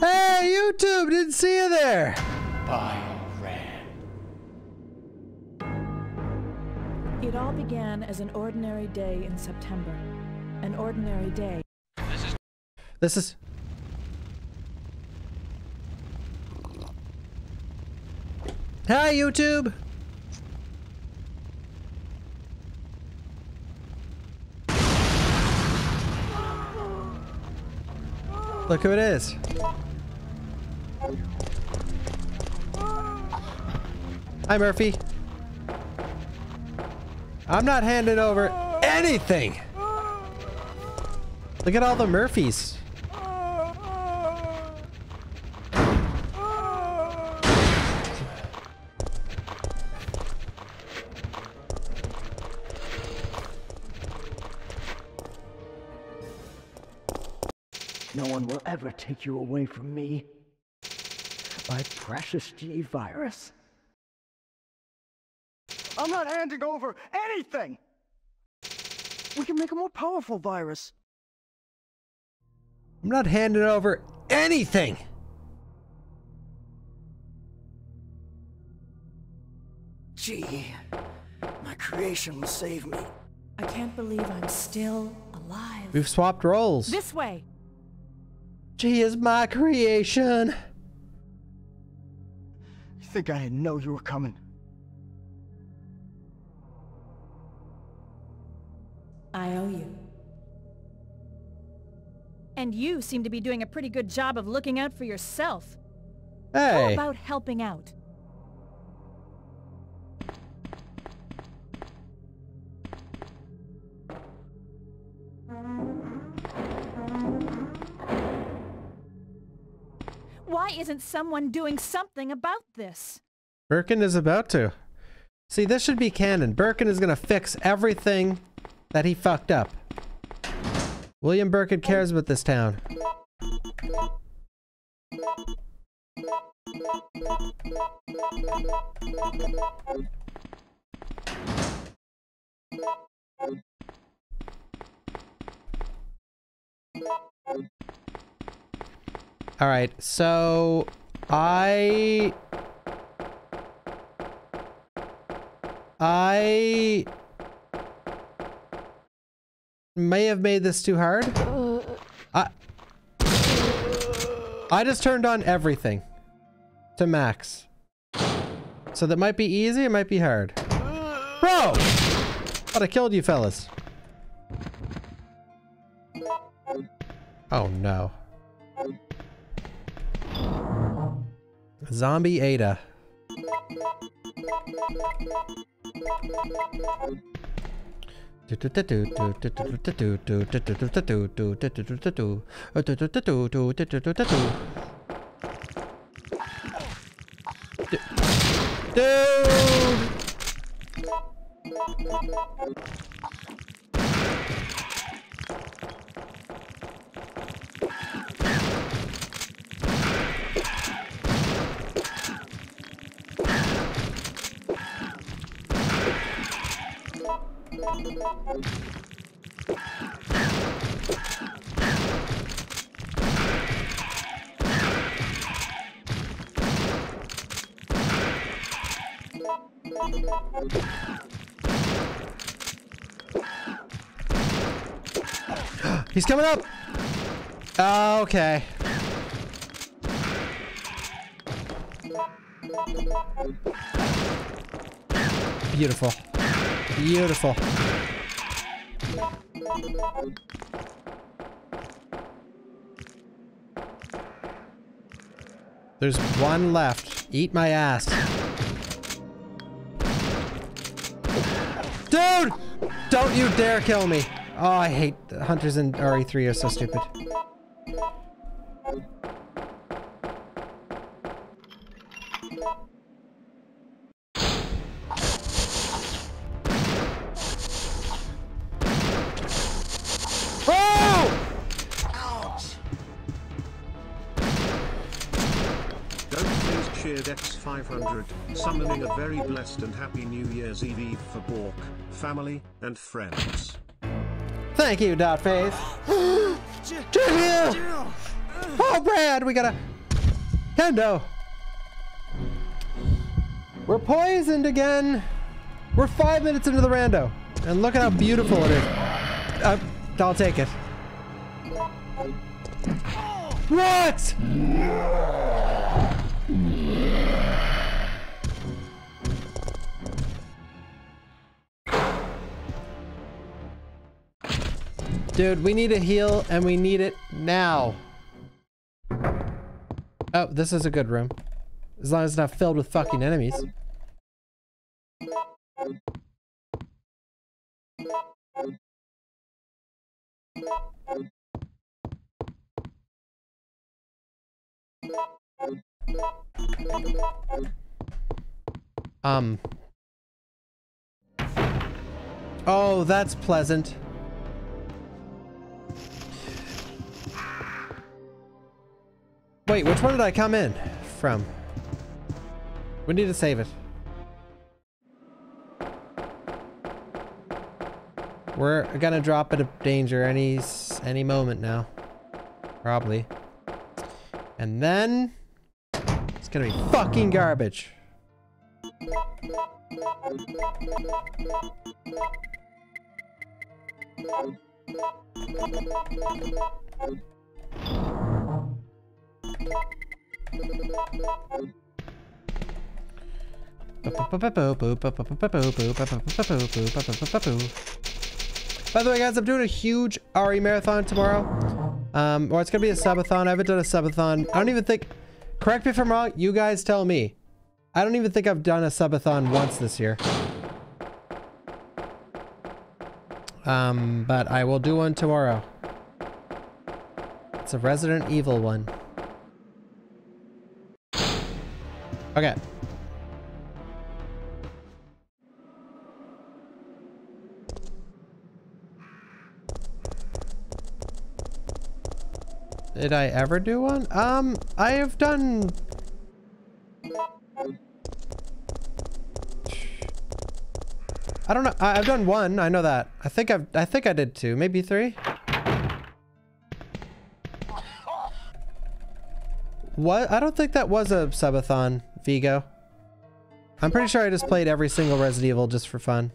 Hey, YouTube, didn't see you there. Biorand. It all began as an ordinary day in September. An ordinary day. This is. Hi, YouTube. Look who it is. Hi, Murphy. I'm not handing over anything. Look at all the Murphys. No one will ever take you away from me. My precious G virus. I'm not handing over anything! We can make a more powerful virus. I'm not handing over anything! Gee, my creation will save me. I can't believe I'm still alive. We've swapped roles. This way! She is my creation. You think I didn't know you were coming? I owe you. And you seem to be doing a pretty good job of looking out for yourself. Hey. How about helping out? Why isn't someone doing something about this? Birkin is about to. See, this should be canon. Birkin is gonna fix everything that he fucked up. William Birkin cares about this town. All right, so I may have made this too hard. I just turned on everything to max. So that might be easy, it might be hard. Bro! Thought I killed you fellas. Oh no. Zombie Ada. Dude! He's coming up. Okay. Beautiful. Beautiful. There's one left. Eat my ass. Dude! Don't you dare kill me. Oh, I hate hunters in RE3 are so stupid. X500, summoning a very blessed and happy New Year's Eve for Bork, family, and friends. Thank you, Dot Faith. Jill! Oh, Brad, we gotta... Kendo! We're poisoned again! We're 5 minutes into the rando. And look at how beautiful it is. I'll take it. What?! Dude, we need a heal, and we need it now. Oh, this is a good room. As long as it's not filled with fucking enemies. Oh, that's pleasant. Wait, which one did I come in from? We need to save it. We're gonna drop it of danger any moment now. Probably. And then... it's gonna be fucking garbage. By the way, guys, I'm doing a huge RE marathon tomorrow. Or it's gonna be a subathon. I haven't done a subathon. I don't even think... correct me if I'm wrong, you guys tell me. I don't even think I've done a subathon once this year. But I will do one tomorrow. It's a Resident Evil one. Okay. Did I ever do one? I have done... I don't know. I've done one. I know that. I think I did two, maybe three. What? I don't think that was a subathon, Vigo. I'm pretty sure I just played every single Resident Evil just for fun.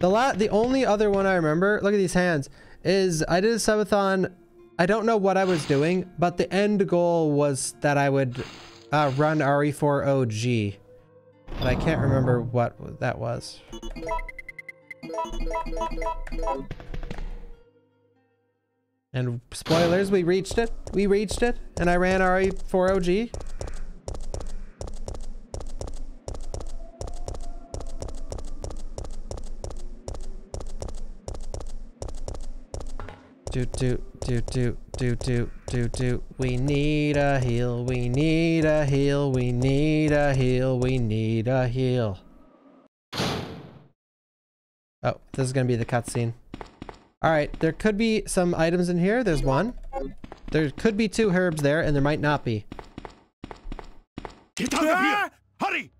The only other one I remember, look at these hands, is I did a subathon. I don't know what I was doing, but the end goal was that I would run RE4OG. But I can't remember what that was. And spoilers, we reached it. We reached it. And I ran RE4OG. We need a heal. We need a heal. We need a heal. We need a heal. Oh, this is gonna be the cutscene. Alright, there could be some items in here. There's one. There could be two herbs there, and there might not be. Get out of here! Hurry!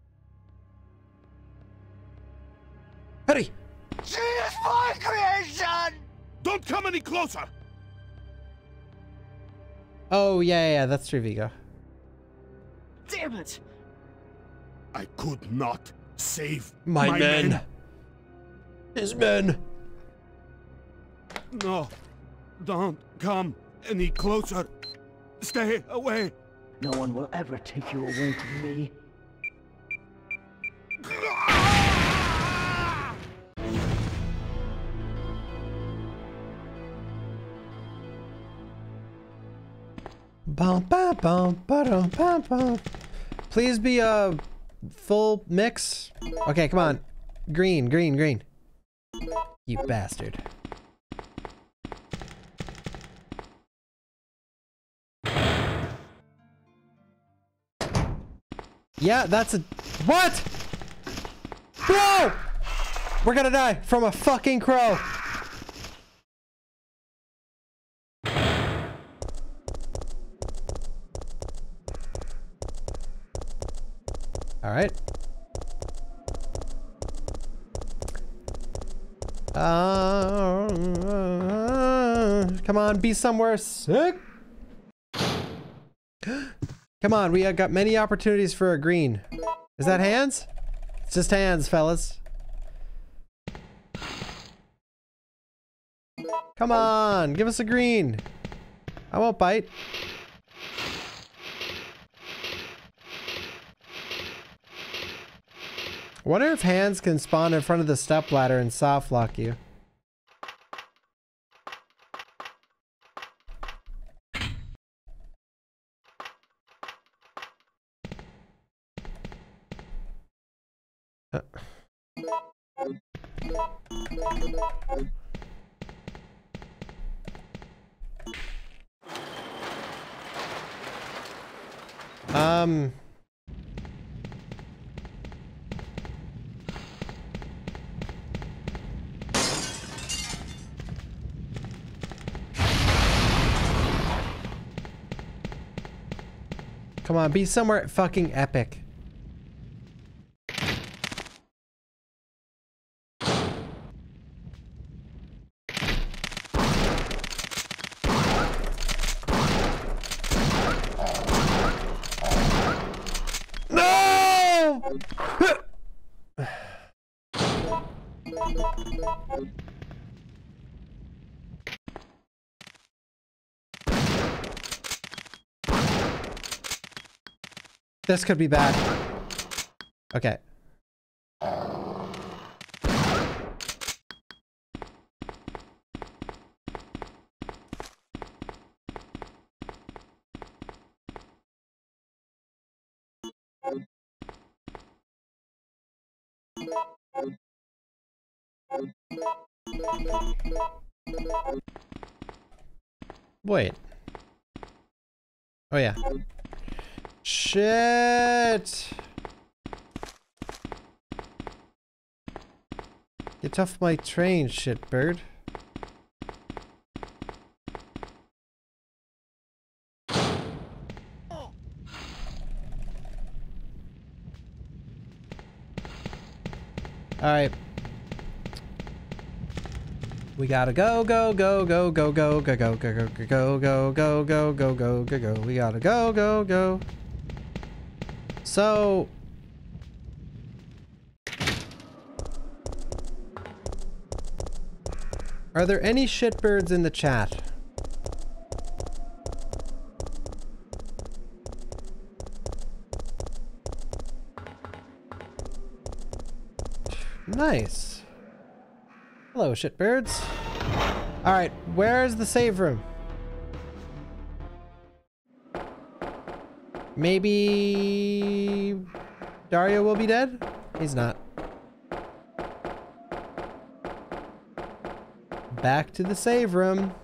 Hurry! She is my creation! Don't come any closer! Oh, yeah, that's true, Vigo. Damn it! I could not save my men! His men! No, don't come any closer. Stay away. No one will ever take you away from me. Please be a full mix. Okay, come on. Green, green, green. You bastard. Yeah, that's a... what? Bro! We're gonna die from a fucking crow. Alright. Come on, be somewhere sick. Come on, we have got many opportunities for a green. Is that hands? It's just hands, fellas. Come on, give us a green. I won't bite. I wonder if hands can spawn in front of the stepladder and soft lock you. Come on, be somewhere fucking epic. This could be bad. Okay. Wait. Oh, yeah. Shit! Get off my train, shitbird. Alright. We gotta go, go, go, go, go, go, go, go, go, go, go, go, go, go, go, go, go, go. We gotta go, go, go. So... are there any shitbirds in the chat? Nice. Hello, shitbirds. Alright, where's the save room? Maybe Dario will be dead? He's not. Back to the save room.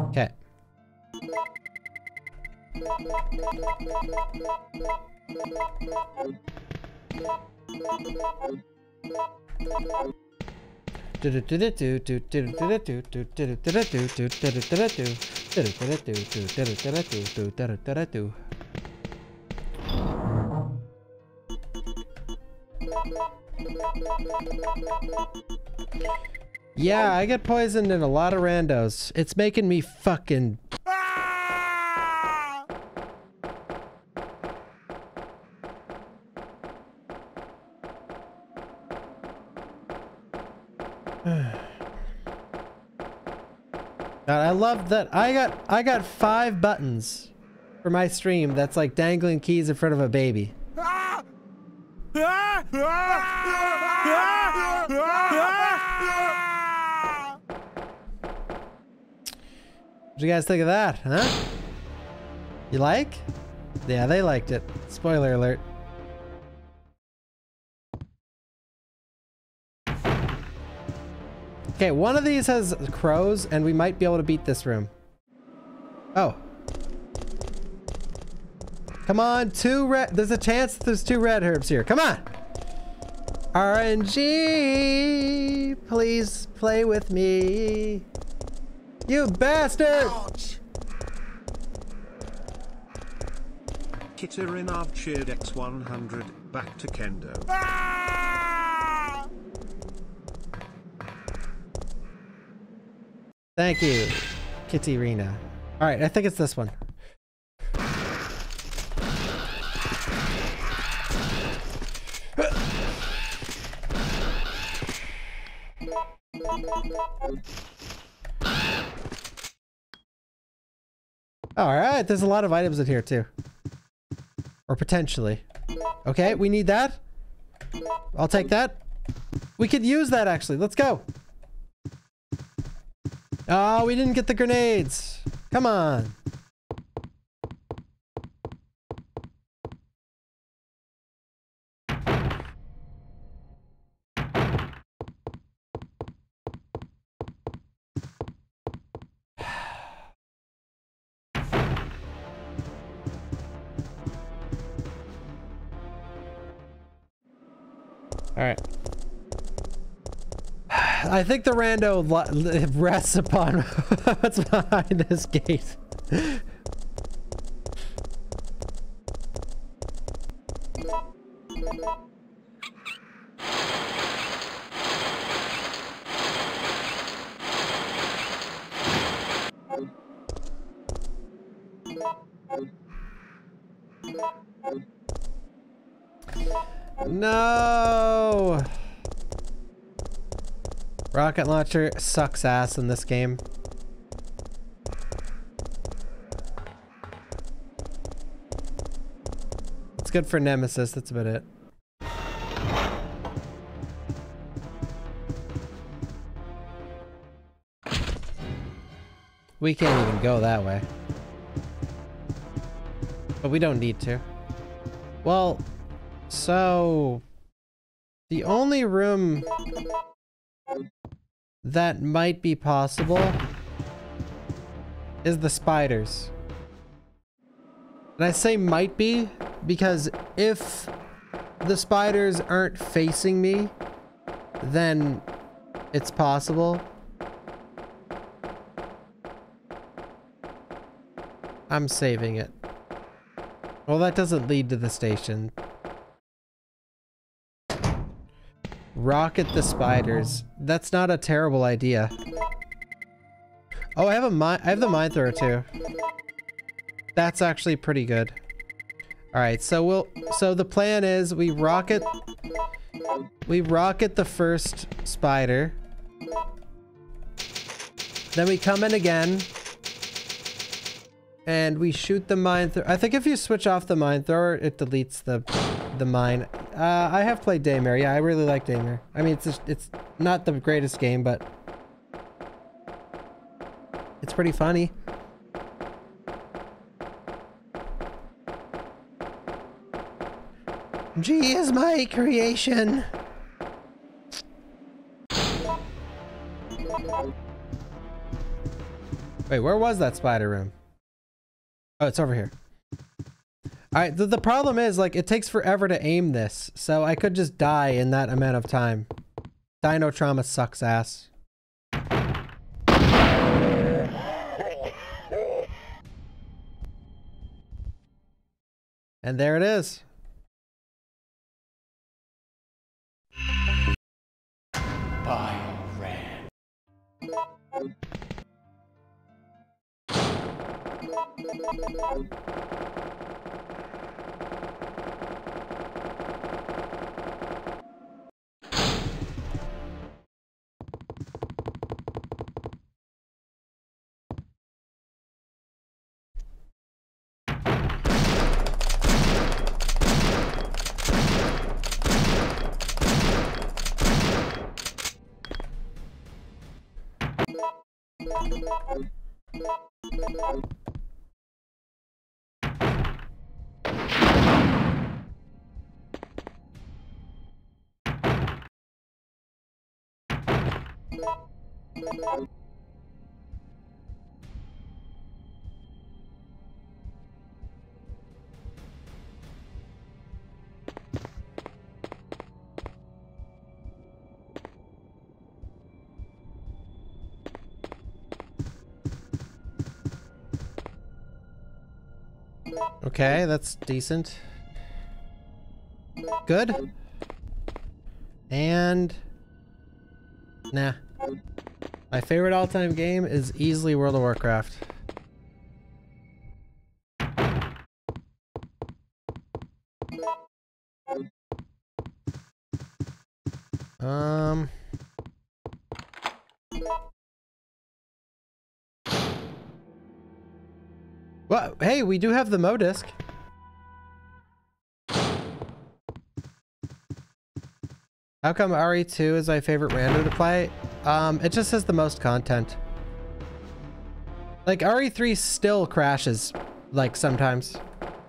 Okay. Yeah, I get poisoned in a lot of randos. It's making me fucking... God, I love that I got 5 buttons for my stream that's like dangling keys in front of a baby. What do you guys think of that, huh? You like? Yeah, they liked it. Spoiler alert. Okay, one of these has crows, and we might be able to beat this room. Oh. Come on, 2 red. There's a chance that there's 2 red herbs here. Come on! RNG! Please play with me. You bastard! Ouch. Kitarinov cheered X100, back to Kendo. Ah! Thank you, Kitarina. Alright, I think it's this one. Alright, there's a lot of items in here too. Or potentially. Okay, we need that. I'll take that. We could use that actually. Let's go. Oh, we didn't get the grenades. Come on. Alright. I think the rando rests upon what's behind this gate. No! Rocket launcher sucks ass in this game. It's good for Nemesis, that's about it. We can't even go that way. But we don't need to. Well... so, the only room that might be possible is the spiders. And I say might be because if the spiders aren't facing me, then it's possible. I'm saving it. Well, that doesn't lead to the station. Rocket the spiders. That's not a terrible idea. Oh, I have the mine thrower too. That's actually pretty good. All right, so the plan is we rocket the first spider. Then we come in again and we shoot the mine thrower. I think if you switch off the mine thrower, it deletes the mine. I have played Daymare. Yeah, I really like Daymare. I mean, it's not the greatest game, but it's pretty funny. G is my creation. Wait, where was that spider room? Oh, it's over here. Alright, the problem is, like, it takes forever to aim this, so I could just die in that amount of time. Dino trauma sucks ass. And there it is. Biorand. Okay, that's decent. Good. And... nah. My favorite all-time game is easily World of Warcraft. Well, hey, we do have the MoDisc. How come RE2 is my favorite rando to play? It just has the most content. Like, RE3 still crashes, like, sometimes.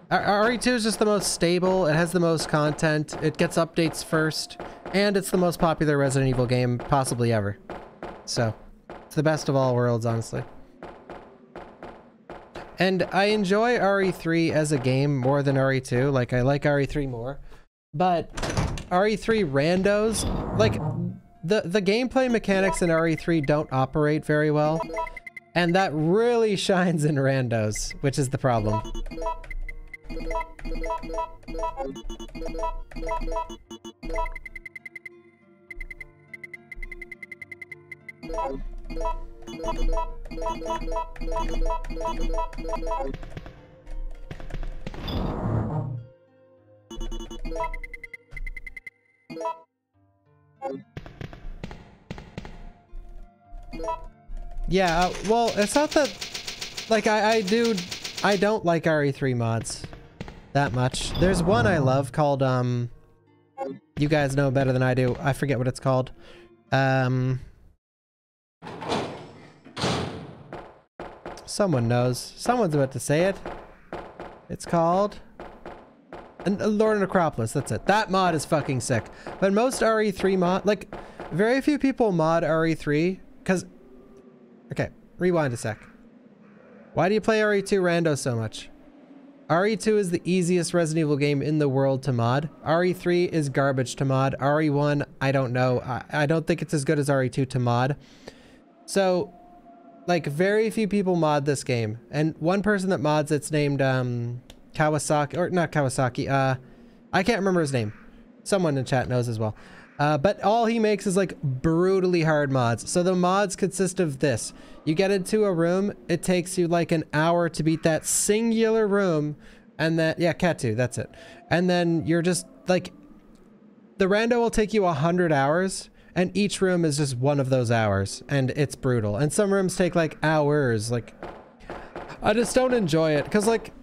RE2 is just the most stable, it has the most content, it gets updates first, and it's the most popular Resident Evil game possibly ever. So, it's the best of all worlds, honestly. And I enjoy RE3 as a game more than RE2, like, I like RE3 more. But RE3 randos, like, the gameplay mechanics in RE3 don't operate very well. And that really shines in randos, which is the problem. Yeah, well, it's not that... like, I don't like RE3 mods that much. There's one I love called, you guys know better than I do. I forget what it's called. Someone knows. Someone's about to say it. It's called... Lord of Necropolis, that's it. That mod is fucking sick. But most RE3 mod... like, very few people mod RE3, because... okay, rewind a sec. Why do you play RE2 rando so much? RE2 is the easiest Resident Evil game in the world to mod. RE3 is garbage to mod. RE1, I don't know. I don't think it's as good as RE2 to mod. So, like, very few people mod this game. And one person that mods it's named, Kawasaki, or not Kawasaki, I can't remember his name. Someone in chat knows as well. But all he makes is like brutally hard mods. So the mods consist of this. You get into a room, it takes you like an hour to beat that singular room. And then, yeah, Katsu, that's it. And then you're just like, the rando will take you 100 hours and each room is just one of those hours and it's brutal. And some rooms take like hours. Like, I just don't enjoy it. Cause like,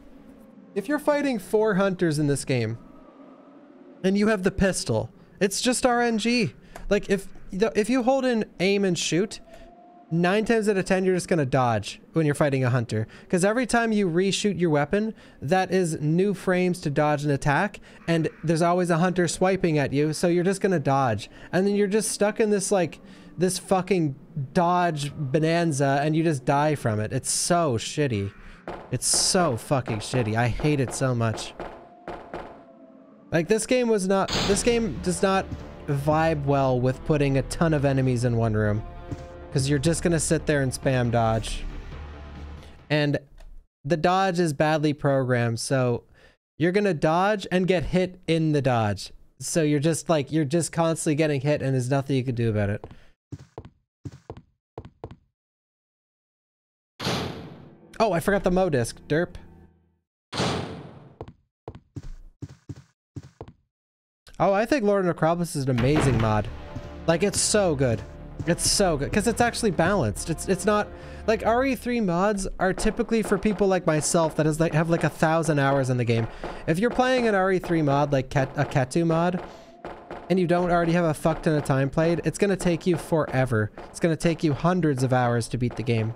if you're fighting 4 hunters in this game and you have the pistol, it's just RNG. Like, if you hold in aim and shoot, 9 times out of 10, you're just gonna dodge when you're fighting a hunter. Because every time you reshoot your weapon, that is new frames to dodge an attack, and there's always a hunter swiping at you, so you're just gonna dodge. And then you're just stuck in this, like, this fucking dodge bonanza, and you just die from it. It's so shitty. It's so fucking shitty. I hate it so much. Like, this game does not vibe well with putting a ton of enemies in one room. Because you're just gonna sit there and spam dodge. And the dodge is badly programmed, so you're gonna dodge and get hit in the dodge. So you're just like, you're just constantly getting hit and there's nothing you can do about it. Oh, I forgot the MoDisc, derp. Oh, I think Lord of Necropolis is an amazing mod. Like, it's so good. It's so good. Because it's actually balanced. It's not... like, RE3 mods are typically for people like myself that is like, have like 1,000 hours in the game. If you're playing an RE3 mod, like a Katsu mod, and you don't already have a fuck ton of time played, it's going to take you forever. It's going to take you hundreds of hours to beat the game.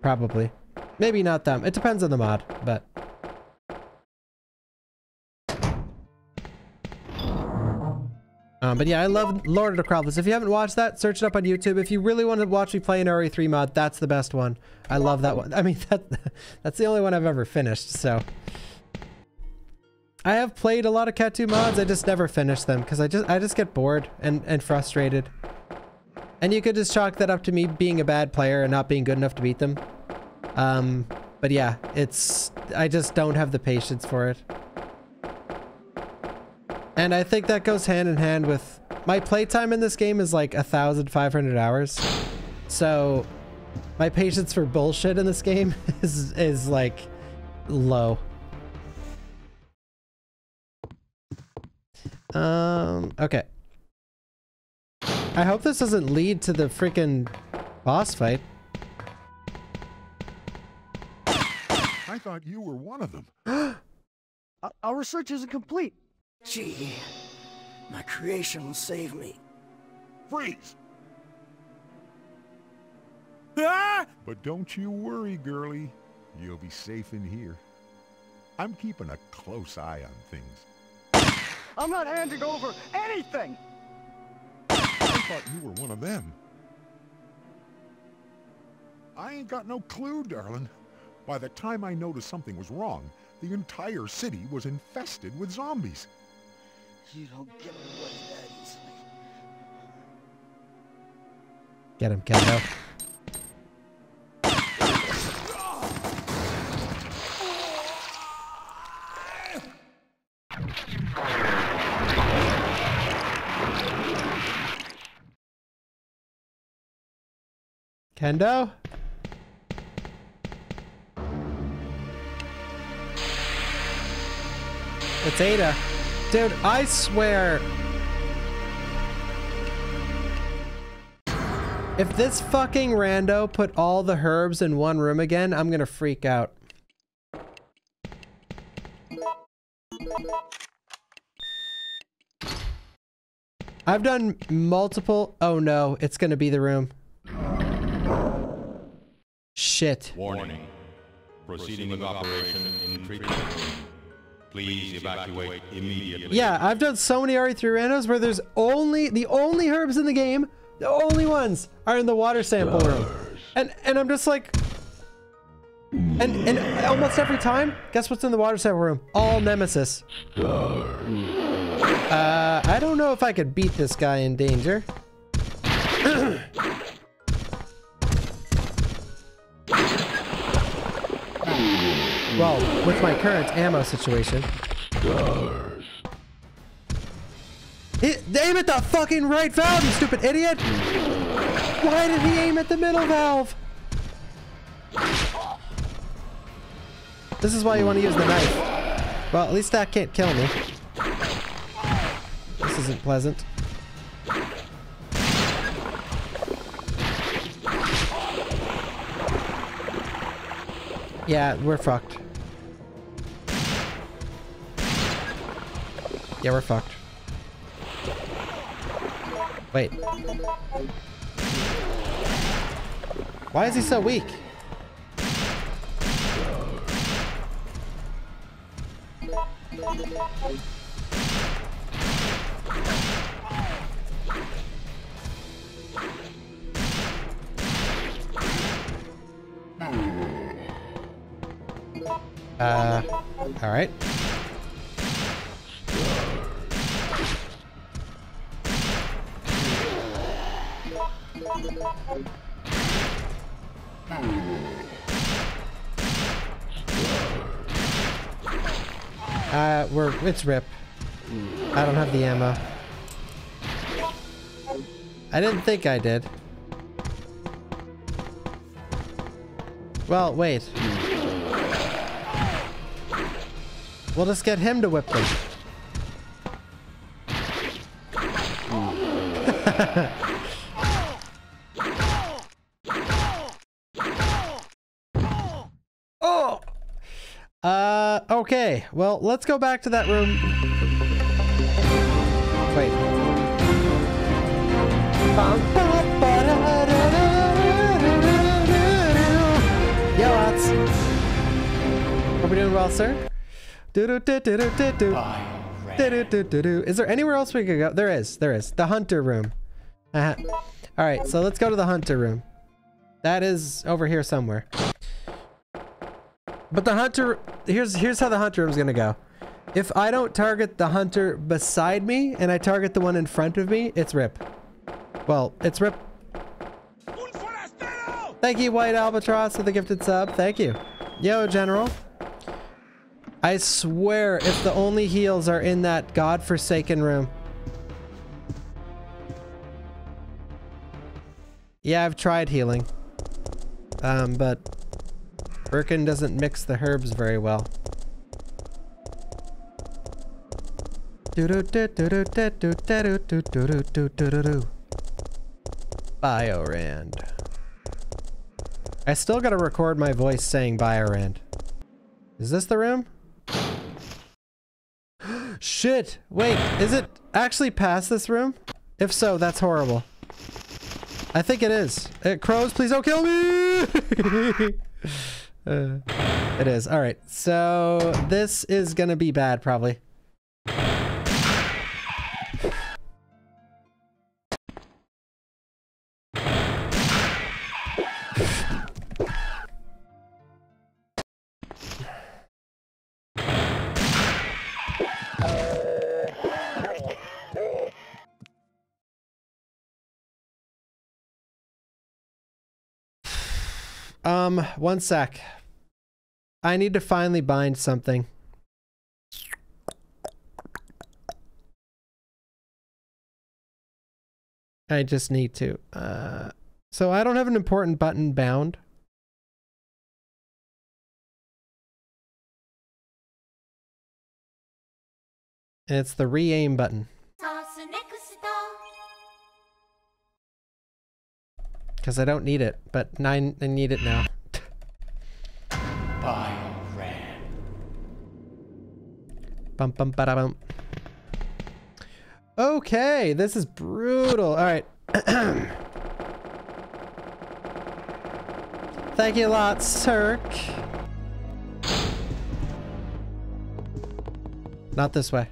Probably. Maybe not them. It depends on the mod, but... but yeah, I love Lord of Necropolis. If you haven't watched that, search it up on YouTube. If you really want to watch me play an RE3 mod, that's the best one. I love that one. I mean, that's the only one I've ever finished, so. I have played a lot of Katsu mods, I just never finish them, because I just get bored and frustrated. And you could just chalk that up to me being a bad player and not being good enough to beat them. But yeah, it's... I just don't have the patience for it. And I think that goes hand in hand with... My playtime in this game is like 1,500 hours. So... my patience for bullshit in this game is like... low. Okay. I hope this doesn't lead to the freaking boss fight. I thought you were one of them. Our research isn't complete. Gee, my creation will save me. Freeze! Ah! But don't you worry, girlie. You'll be safe in here. I'm keeping a close eye on things. I'm not handing over anything! I thought you were one of them. I ain't got no clue, darling. By the time I noticed something was wrong, the entire city was infested with zombies. You don't get away that easily. Get him, Kendo. Kendo? It's Ada. Dude, I swear... if this fucking rando put all the herbs in one room again, I'm gonna freak out. I've done multiple... oh no, it's gonna be the room. Shit. Warning. Proceeding with operation in treatment room. Please evacuate immediately. Yeah, I've done so many RE3 randos where there's only the only herbs in the game, the only ones are in the water sample room. And I'm just like, and almost every time, guess what's in the water sample room? All Nemesis. I don't know if I could beat this guy in danger. Well, with my current ammo situation. Aim at the fucking right valve, you stupid idiot! Why did he aim at the middle valve? This is why you want to use the knife. Well, at least that can't kill me. This isn't pleasant. Yeah, we're fucked. Yeah, we're fucked. Wait. Why is he so weak? Alright. It's rip. I don't have the ammo. I didn't think I did. Well, wait. We'll just get him to whip them. Oh! Okay. Well, let's go back to that room. Wait. Yo, lads. Hope you're doing well, sir. Is there anywhere else we could go? There is. The hunter room. Alright, so let's go to the hunter room. That is over here somewhere. But the hunter... Here's how the hunter room's gonna go. If I don't target the hunter beside me, and I target the one in front of me, it's rip. Well, it's rip. Thank you, White Albatross, for the gifted sub. Thank you. Yo, General. I swear, if the only heals are in that godforsaken room. Yeah, I've tried healing. But Birkin doesn't mix the herbs very well. Biorand. I still gotta record my voice saying Biorand. Is this the room? Shit! Wait, is it actually past this room? If so, that's horrible. I think it is. Crows, please don't kill me! It is. Alright, so this is gonna be bad, probably. One sec. I need to finally bind something. I just need to. So I don't have an important button bound. And it's the re-aim button. Because I don't need it, but I need it now. Biorand. Bum bum ba da bum. Okay, this is brutal. All right. Thank you a lot, Cirque. Not this way.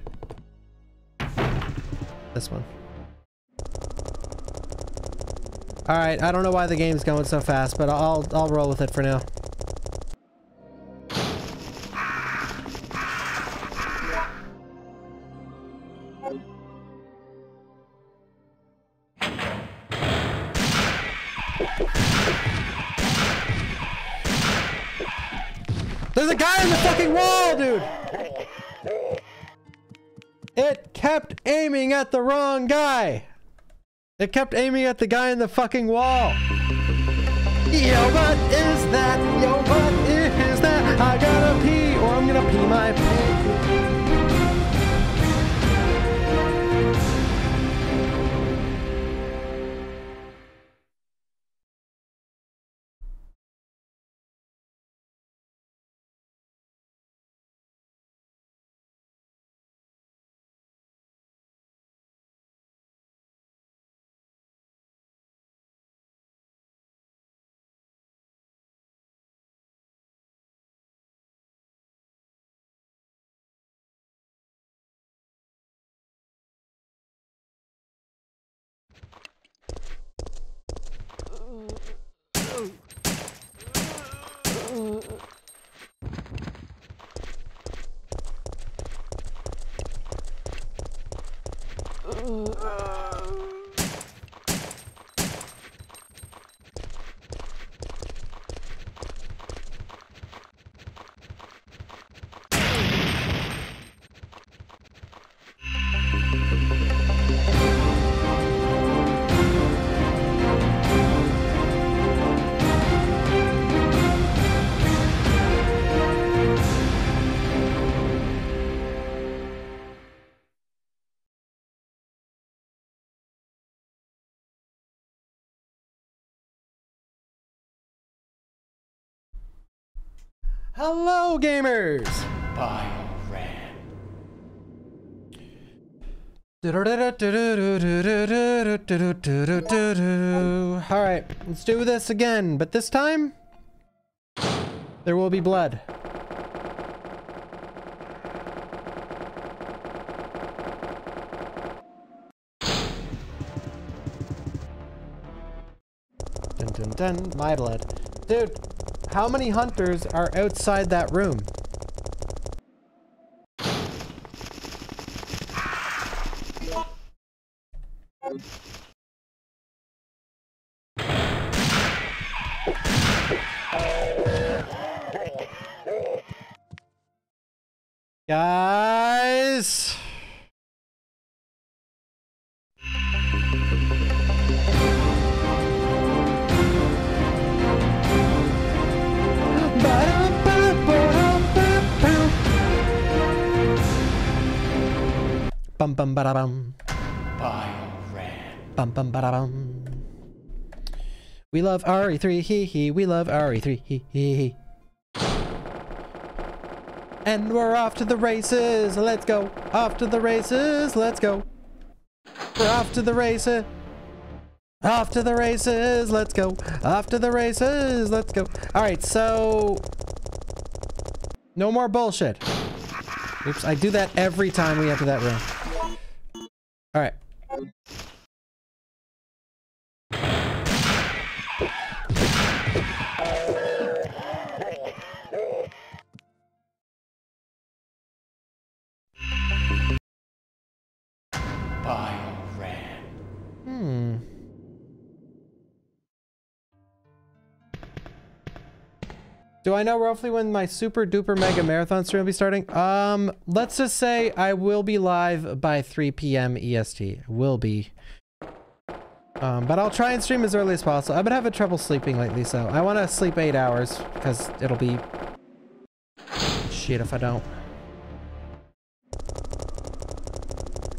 This one. Alright, I don't know why the game's going so fast, but I'll roll with it for now. There's a guy in the fucking wall, dude! It kept aiming at the wrong guy! It kept aiming at the guy in the fucking wall. Yo, what is that? Yo, what is that? I gotta pee or I'm gonna pee my Hello, gamers! Biorand. Alright, let's do this again, but this time there will be blood. Dun dun dun, my blood. Dude! How many hunters are outside that room? Guys. Bum bum ba da bum. Biorand. Bum bum ba da bum. We love RE3, hee hee. We love RE3, hee hee hee. And we're off to the races. Let's go. Off to the races. Let's go. We're off to the races. Off to the races. Let's go. Off to the races. Let's go. All right. So no more bullshit. Oops. I do that every time we enter that room. All right. Biorand. Hmm. Do I know roughly when my super duper mega marathon stream will be starting? Let's just say I will be live by 3 p.m. EST. Will be. But I'll try and stream as early as possible. I've been having trouble sleeping lately, so I want to sleep 8 hours because it'll be shit if I don't.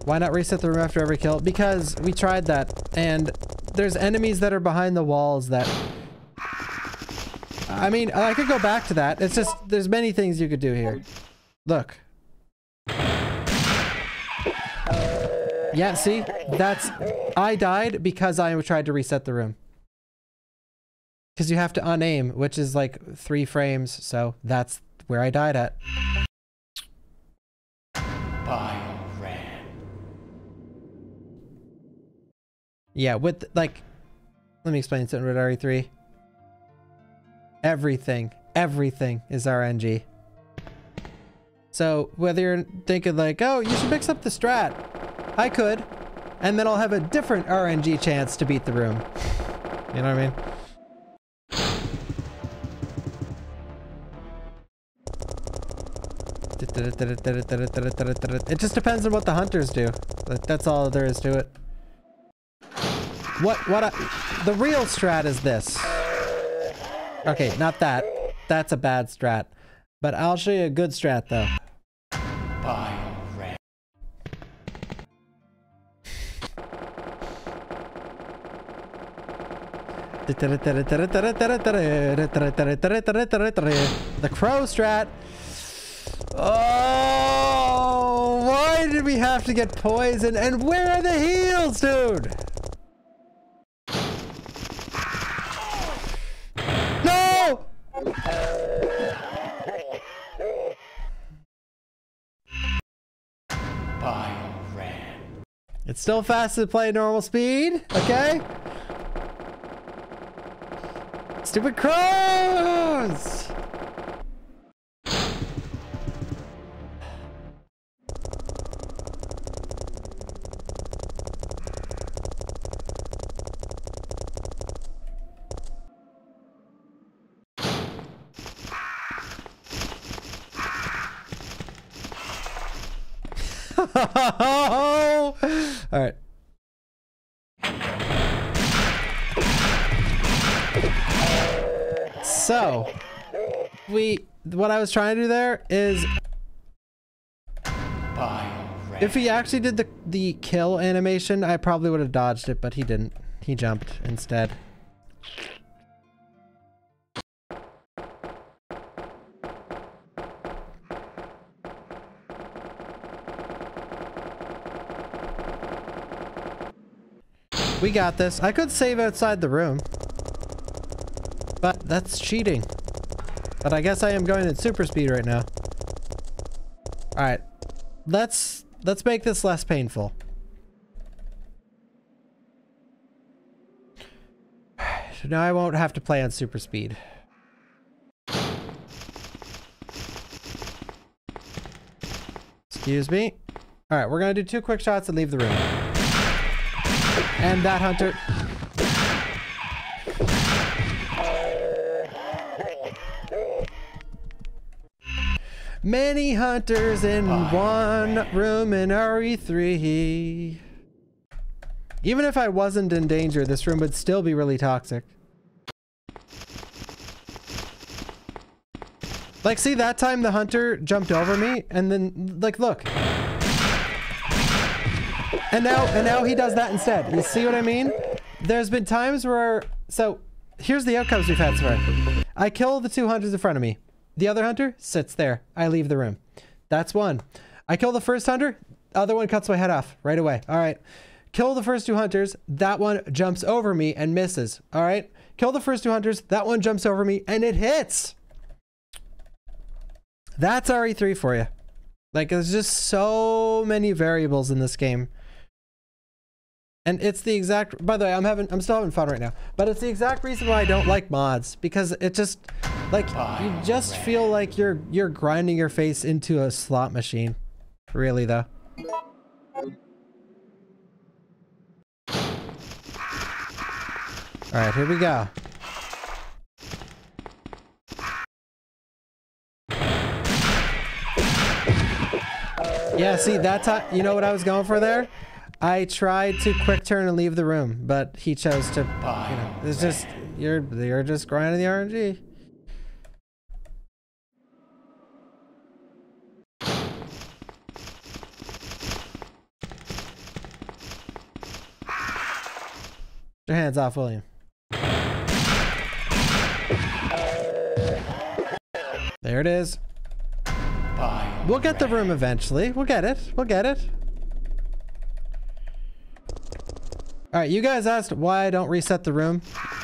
Why not reset the room after every kill? Because we tried that, and there's enemies that are behind the walls that... I mean, I could go back to that. It's just, there's many things you could do here. Look. Yeah, see? That's... I died because I tried to reset the room. Because you have to unaim, which is like 3 frames, so that's where I died at. Bye. Yeah, with, like, let me explain something about RE3. Everything is RNG. So, whether you're thinking like, oh, you should mix up the strat. I could. And then I'll have a different RNG chance to beat the room. You know what I mean? It just depends on what the hunters do. That's all there is to it. The real strat is this. Okay, not that. That's a bad strat. But I'll show you a good strat, though. Biorand. The crow strat. Oh, why did we have to get poisoned? And where are the heals, dude? Biorand. It's still fast to play normal speed, okay? Stupid crows! All right. So, what I was trying to do there is, if he actually did the kill animation, I probably would have dodged it, but he didn't. He jumped instead. We got this. I could save outside the room, but that's cheating. But I guess I am going at super speed right now. All right, let's make this less painful. So now I won't have to play on super speed. Excuse me. All right, we're gonna do 2 quick shots and leave the room. And that hunter. Many hunters in one room in RE3. Even if I wasn't in danger, this room would still be really toxic. Like, see, that time the hunter jumped over me, and then, like, look. And now he does that instead. You see what I mean? There's been times where... So, here's the outcomes we've had so far. I kill the two hunters in front of me. The other hunter sits there. I leave the room. That's one. I kill the first hunter. Other one cuts my head off right away. All right. Kill the first two hunters. That one jumps over me and misses. All right. Kill the first two hunters. That one jumps over me and it hits. That's RE3 for you. Like, there's just so many variables in this game. And it's the exact, by the way, I'm still having fun right now, but it's the exact reason why I don't like mods, because it just, like, you just feel like you're grinding your face into a slot machine. Really, though. All right, here we go. Yeah, see, that's how, you know what I was going for there? I tried to quick turn and leave the room, but he chose to, you know, it's just, you're just grinding the RNG. Get your hands off, William. There it is. We'll get the room eventually. We'll get it. We'll get it. All right, you guys asked why I don't reset the room.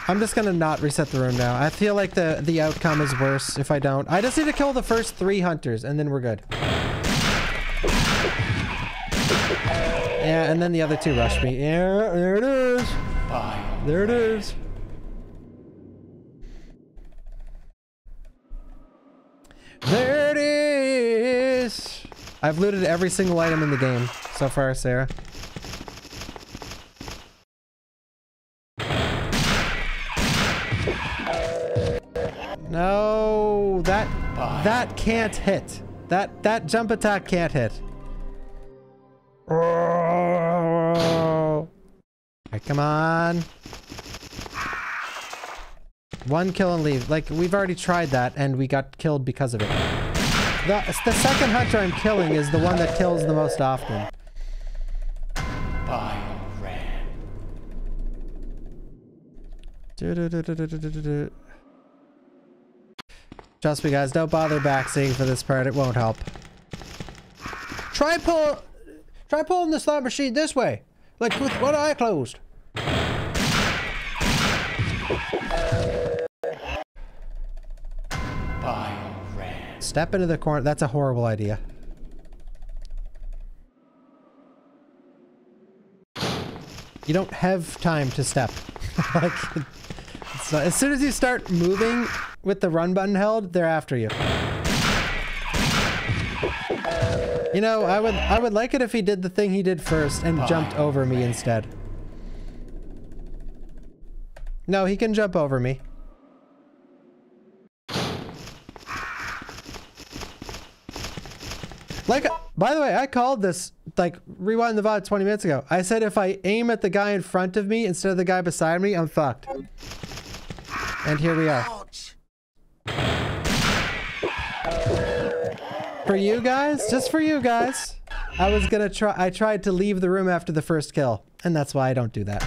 I'm just going to not reset the room now. I feel like the outcome is worse if I don't. I just need to kill the first three hunters, and then we're good. Yeah, and then the other two rush me. Yeah, there it is. There it is. There it is! I've looted every single item in the game so far, Sarah. No, that can't hit. That jump attack can't hit. All right, come on. One kill and leave. Like, we've already tried that, and we got killed because of it. The second hunter I'm killing is the one that kills the most often. Biorand. Trust me, guys, don't bother backseeing for this part. It won't help. Try pulling the slot machine this way. Like, with one eye closed. Step into the corner. That's a horrible idea. You don't have time to step. Like, it's not, as soon as you start moving with the run button held, they're after you. You know, I would like it if he did the thing he did first and jumped over me instead. No, he can jump over me. Like, by the way, I called this, like, rewind the VOD 20 minutes ago. I said if I aim at the guy in front of me instead of the guy beside me, I'm fucked. And here we are. Ouch. For you guys, just for you guys, I was gonna try, I tried to leave the room after the first kill. And that's why I don't do that.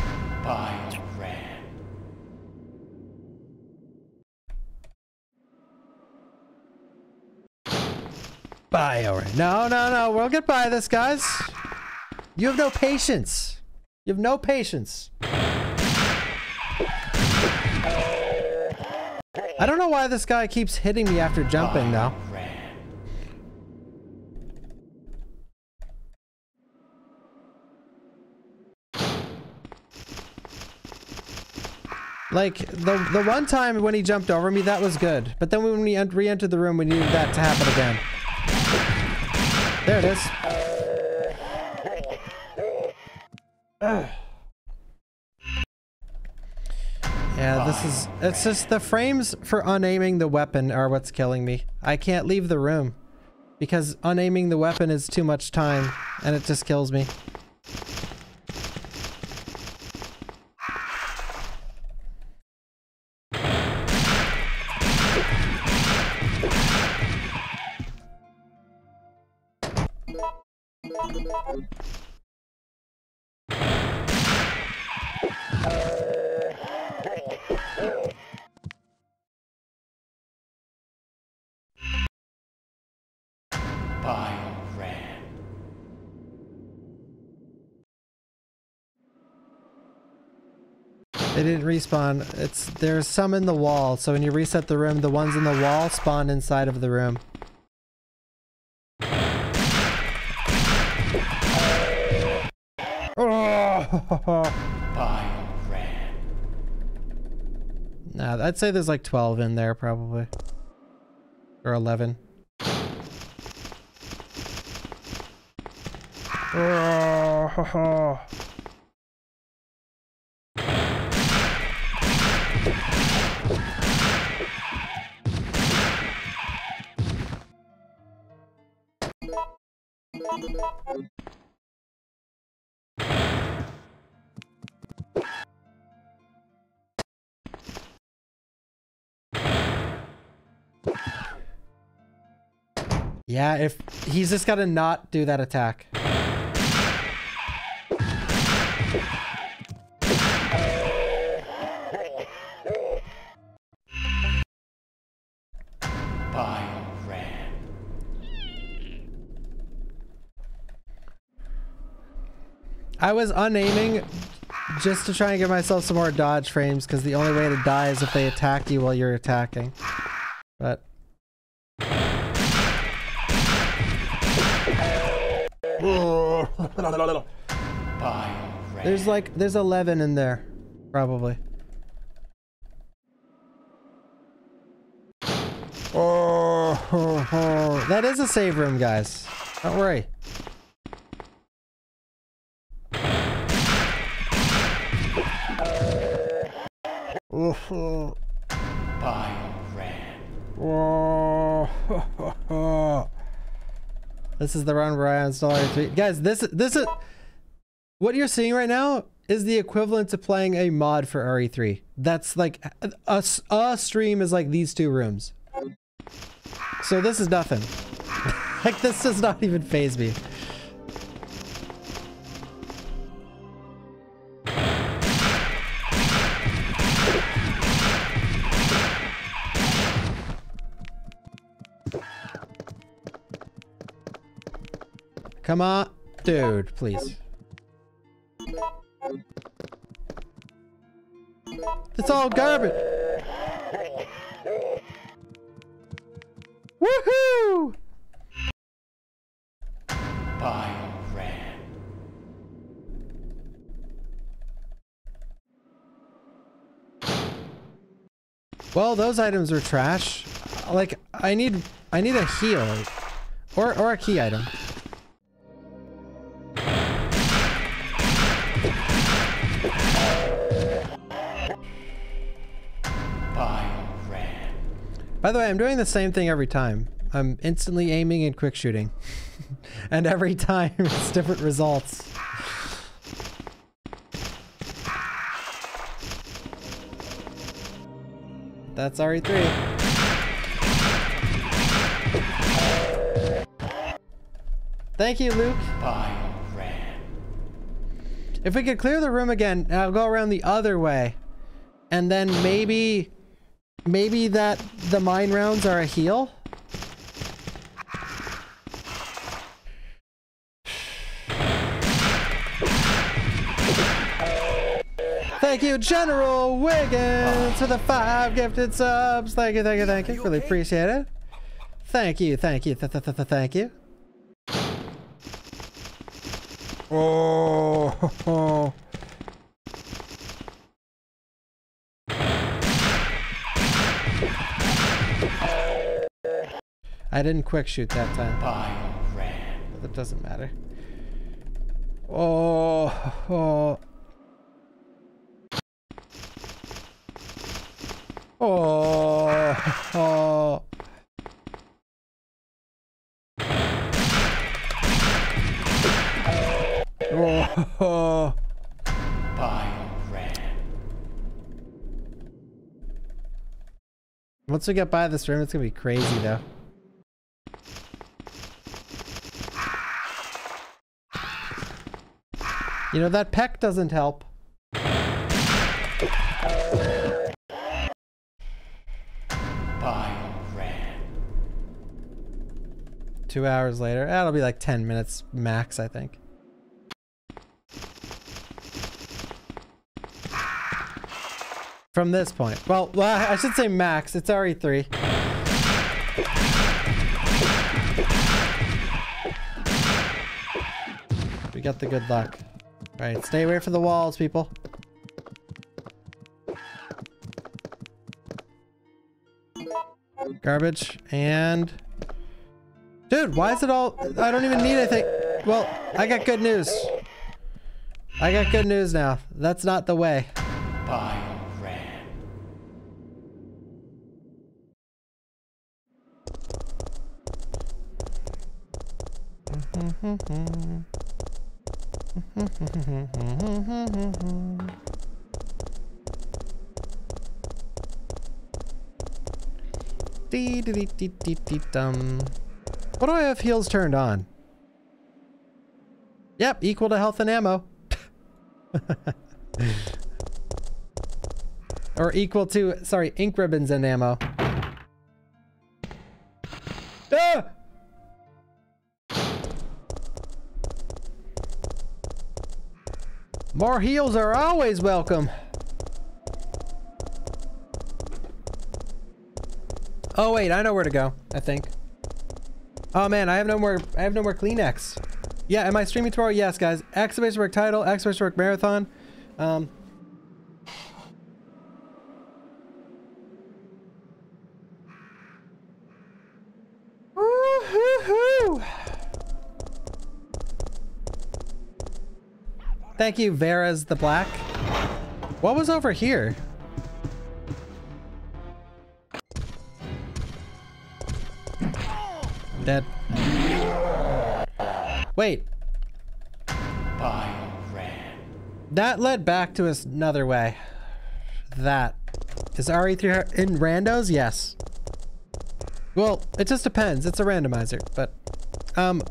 Biorand. No. We'll get by this, guys. You have no patience. You have no patience. I don't know why this guy keeps hitting me after jumping, though. Like, the one time when he jumped over me, that was good. But then when we re-entered the room, we needed that to happen again. There it is. Yeah, this is... It's just the frames for unaiming the weapon are what's killing me. I can't leave the room. because unaiming the weapon is too much time, and it just kills me. They didn't respawn. There's some in the wall, so when you reset the room, the ones in the wall spawn inside of the room. Biorand. Nah, I'd say there's like 12 in there probably. Or 11. Yeah, if he's just gotta not do that attack. I was unaiming just to try and give myself some more dodge frames, because the only way to die is if they attack you while you're attacking. But there's 11 in there, probably. Oh, that is a save room, guys. Don't worry. This is the run where I install RE3. Guys, this is what you're seeing right now is the equivalent to playing a mod for RE3. That's like a stream is like these two rooms. So this is nothing. Like, this does not even faze me. Come on, dude, please. It's all garbage. Woohoo! Biorand. Well, those items are trash. Like, I need a heal or a key item. By the way, I'm doing the same thing every time. I'm instantly aiming and quick shooting. And every time it's different results. That's RE3. Thank you, Luke. If we could clear the room again, I'll go around the other way. And then maybe that the mine rounds are a heal? Thank you, General Wiggins, for the 5 gifted subs. Thank you. Really appreciate it. Thank you. Oh. I didn't quick shoot that time. But that doesn't matter. Biorand. Once we get by this room, it's gonna be crazy though. You know, that peck doesn't help. Biorand. 2 hours later, that'll be like 10 minutes max, I think. From this point. Well, I should say max. It's RE3. We got the good luck. Alright, stay away from the walls, people. Garbage. And... Dude, why is it all... I don't even need anything. Well, I got good news. I got good news now. That's not the way. Bye. What do I have heals turned on? Yep, equal to health and ammo. Or equal to, sorry, ink ribbons and ammo. Ah! More heals are always welcome. Oh wait, I know where to go, I think. Oh man, I have no more Kleenex. Yeah, am I streaming tomorrow? Yes, guys. Exclamation mark title, exclamation mark marathon. Thank you, Vera's the Black. What was over here? Dead. Wait. Biorand. That led back to us another way. That. Is RE3 in randos? Yes. Well, it just depends. It's a randomizer, but...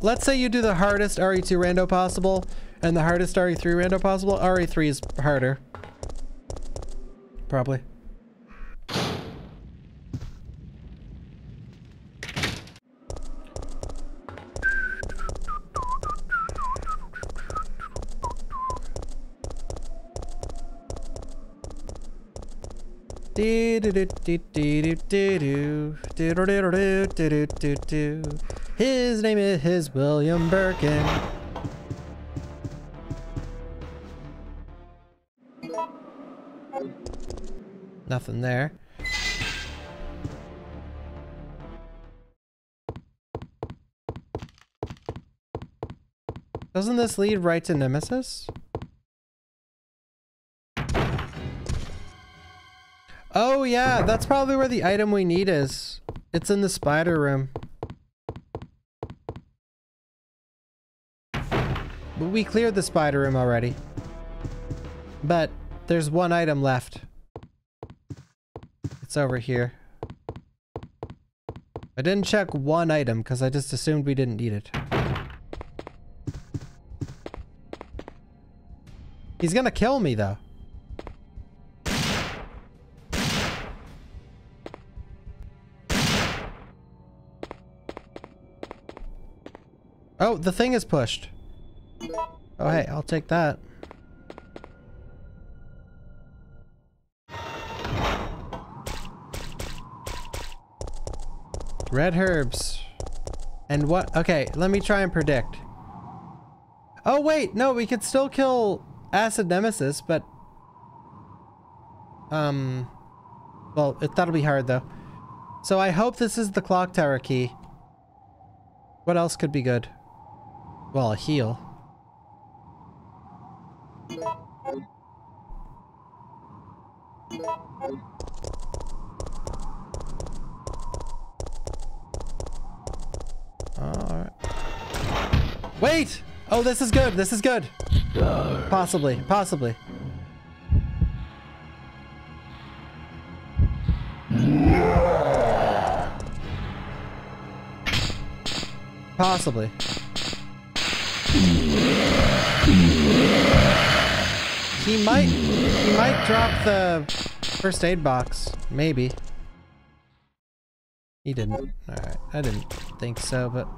let's say you do the hardest RE2 rando possible. And the hardest RE3 rando possible? RE3 is harder. Probably. His name is William Birkin. Nothing there. Doesn't this lead right to Nemesis? Oh yeah, that's probably where the item we need is. It's in the spider room. But we cleared the spider room already. But there's one item left. It's over here. I didn't check one item because I just assumed we didn't need it. He's gonna kill me though. Oh, the thing is pushed. Oh hey, I'll take that. Red herbs. And what? Okay, let me try and predict. Oh wait, no, we could still kill Acid Nemesis, but... Well, that'll be hard though. So I hope this is the clock tower key. What else could be good? Well, a heal. All right. Wait! Oh, this is good. This is good. Possibly, possibly. Possibly. He might drop the first aid box. Maybe. He didn't. Alright. I didn't think so, but...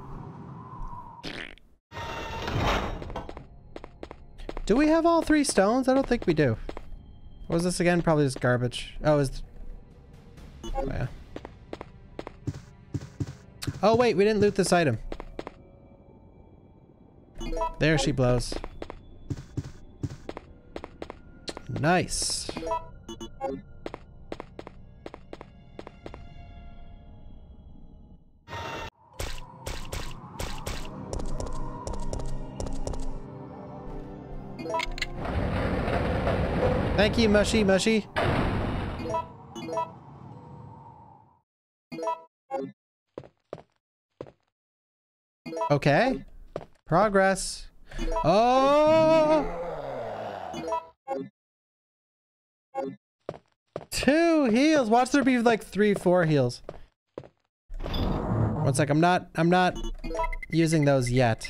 Do we have all three stones? I don't think we do. What was this again? Probably just garbage. Oh, is... Oh, yeah. Oh, wait. We didn't loot this item. There she blows. Nice. Thank you, Mushy Mushy. Okay. Progress. Oh! 2 heals. Watch there be like 3-4 heals. One sec. I'm not using those yet.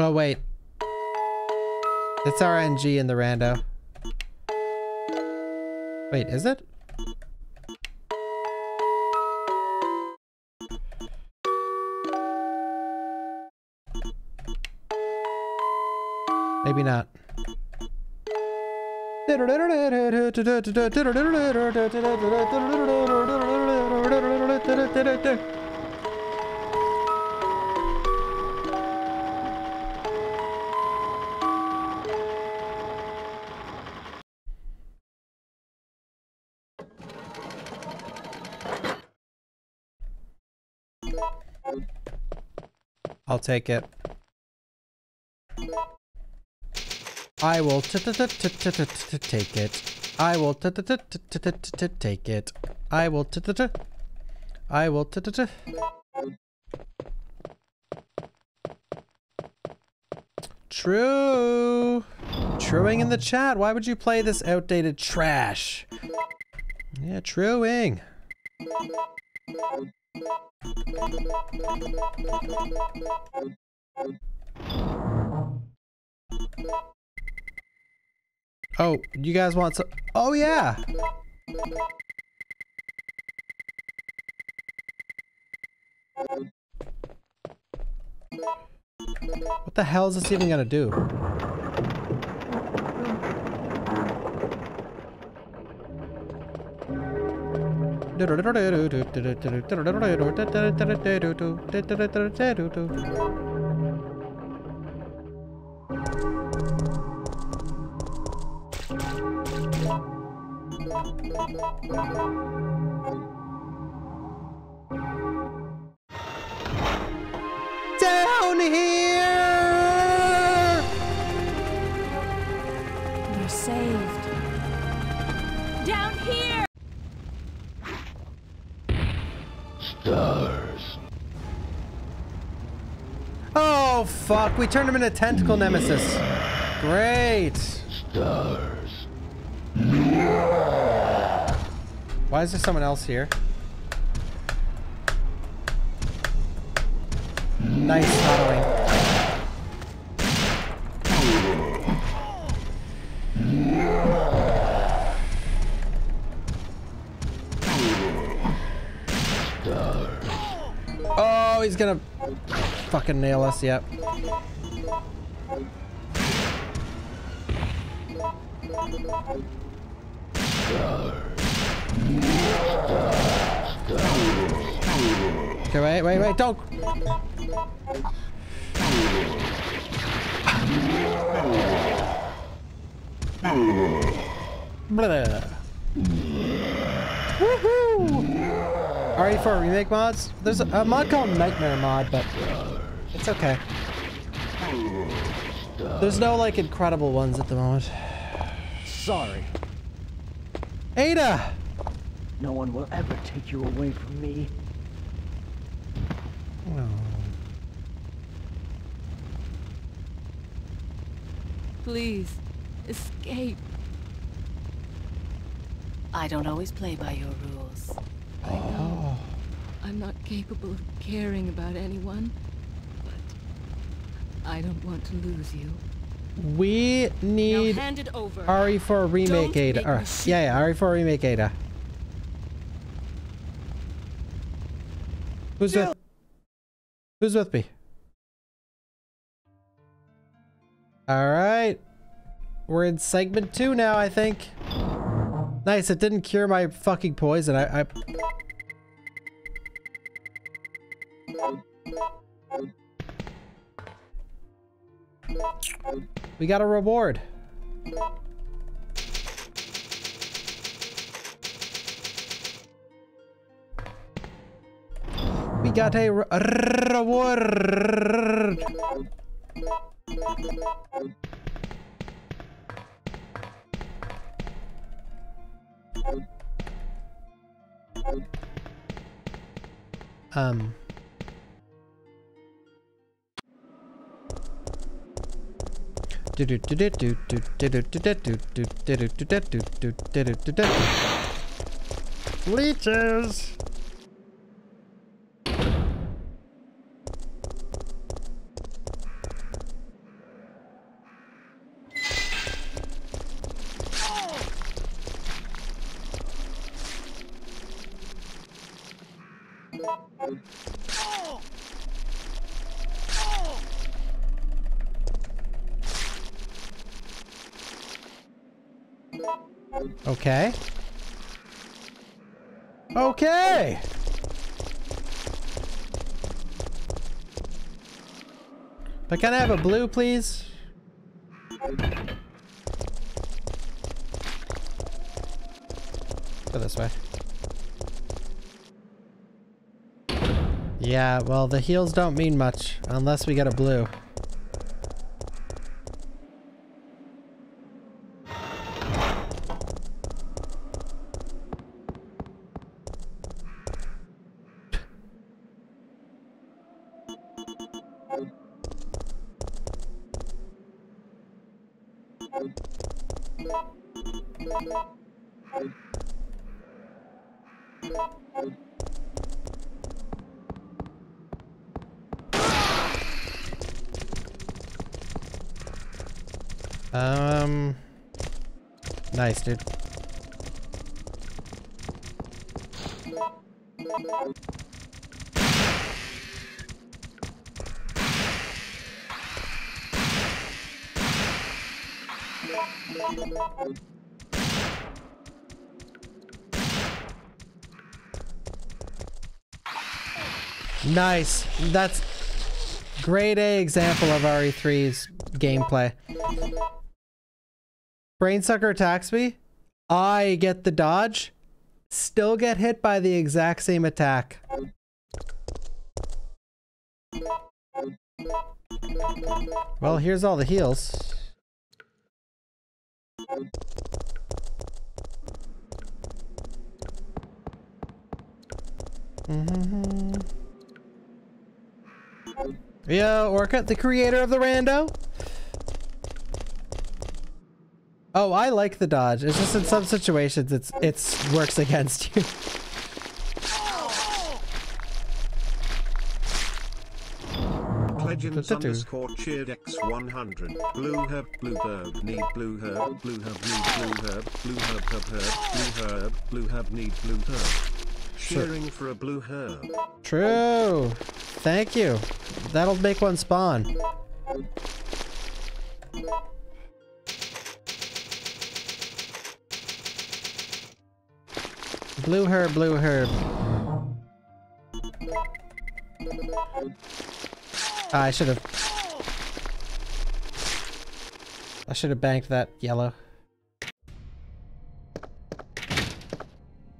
Oh wait, it's RNG in the rando. Wait, is it? Maybe not. I'll take it. I will take it. I will take it. I will I will True. Truing in the chat. Why would you play this outdated trash? Yeah, truing. Oh, you guys want some? Oh yeah. What the hell is this even gonna do? Down here. You're saved. Down here. Stars. Oh fuck, we turned him into tentacle nemesis. Great. Stars. Why is there someone else here? Nice modeling. Oh, he's gonna fucking nail us, yep. Stars. Okay, wait, dog! Woohoo! RE4 remake mods? There's a mod called Nightmare Mod, but it's okay. There's no, like, incredible ones at the moment. Sorry. Ada! No one will ever take you away from me. Oh. Please, escape. I don't always play by your rules. I know. I'm not capable of caring about anyone, but I don't want to lose you. We need RE4 Remake Ada. Yeah, RE4 Remake Ada. Who's that? Who's with me? Alright. We're in segment 2 now, I think. Nice, it didn't cure my fucking poison. We got a reward. We got a reward. Leeches. Okay. Okay! But can I have a blue, please? Go this way. Yeah, well, the heals don't mean much unless we get a blue. Nice, dude. Nice. That's grade A example of RE3's gameplay. Brainsucker attacks me, I get the dodge, still get hit by the exact same attack. Well, here's all the heals. Yeah, Orca, the creator of the rando. Oh, I like the dodge. It's just in some situations it's works against you. Legends underscore cheered X100. Blue herb, blue herb, need blue herb, blue herb, need blue herb, blue herb, blue herb, blue herb, need blue herb. Cheering for a blue herb. True. Thank you. That'll make one spawn. Blue herb. I should have banked that yellow.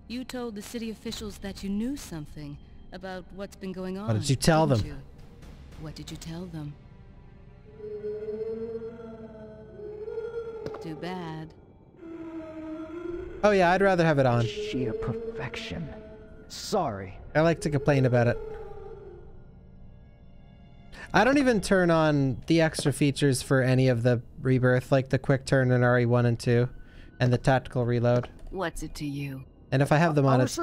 You told the city officials that you knew something about what's been going on. What did you tell them? What did you tell them? Too bad. Oh yeah, I'd rather have it on. Sheer perfection. Sorry. I like to complain about it. I don't even turn on the extra features for any of the rebirth, like the quick turn in RE1 and 2, and the tactical reload. What's it to you? And if I have them on, it's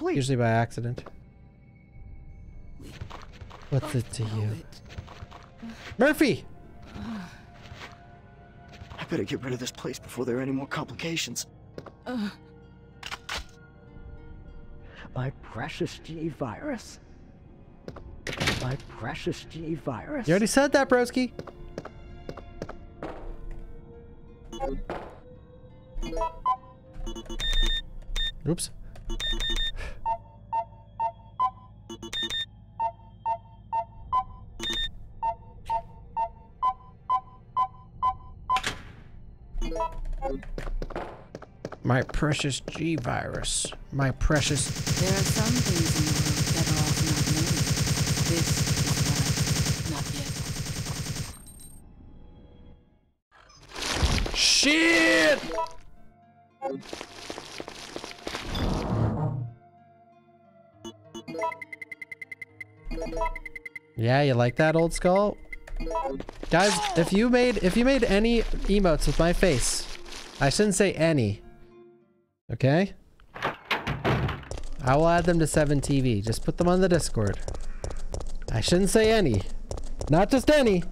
usually by accident. What's it to you? Murphy! I better get rid of this place before there are any more complications. My precious G virus. My precious G virus. You already said that, broski. Oops. My precious G virus. My precious. There are some things in the world that are often not known. This is not yet. Shit! Yeah, you like that, old skull? Guys, if you made any emotes with my face, I shouldn't say any. Okay? I will add them to 7TV. Just put them on the Discord. I shouldn't say any. Not just any.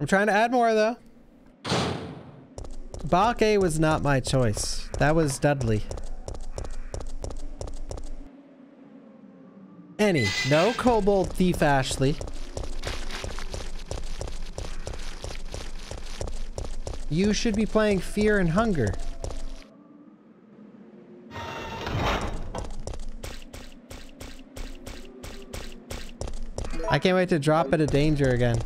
I'm trying to add more, though. Bake was not my choice. That was Dudley. Any. No Kobold Thief Ashley. You should be playing Fear and Hunger. I can't wait to drop it a danger again.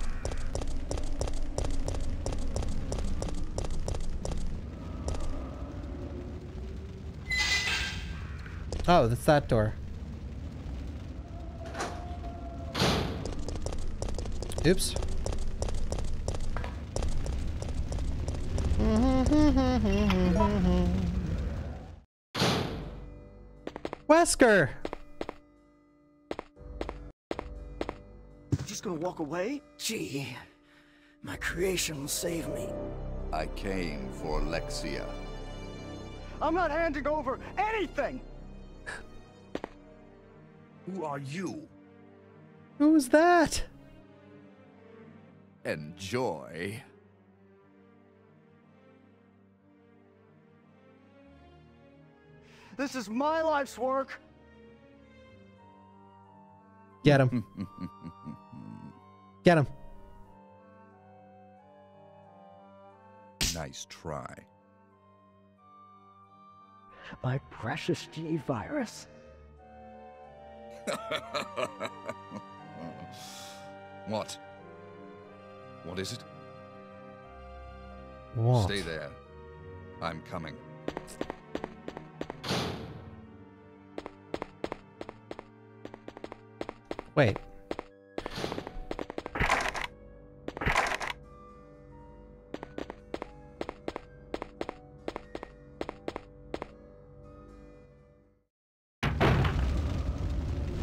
Oh, that's that door. Oops. Wesker! Just gonna walk away? Gee, my creation will save me. I came for Alexia. I'm not handing over anything! Who are you? Who's that? Enjoy. This is my life's work. Get him. Get him. Nice try. My precious G virus. What? What is it? What? Stay there. I'm coming. Wait.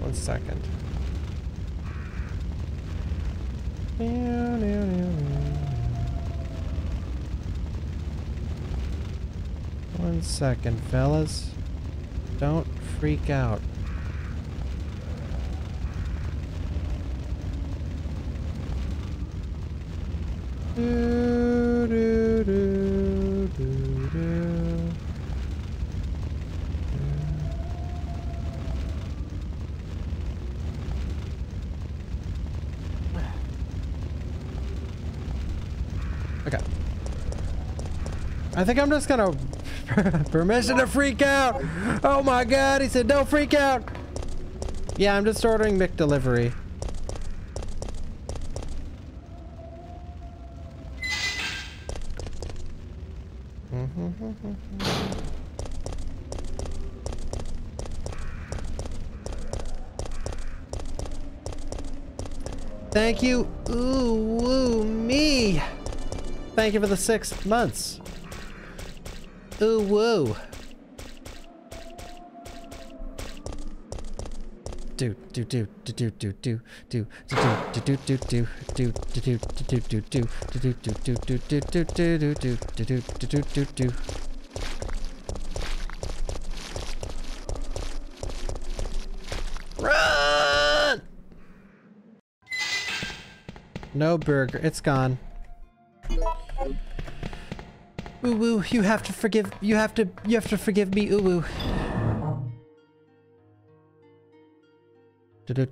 One second. One second, fellas. Don't freak out. Okay. I think I'm just gonna Permission to freak out. Oh my god, he said don't freak out. Yeah, I'm just ordering McDelivery. Thank you, ooh, woo, me. Thank you for the 6 months. Ooh, woo. Do do do do do do do do do do do do do do do do do do do. Run! No burger, it's gone. Uwu, you have to forgive. You have to forgive me, Uwu. There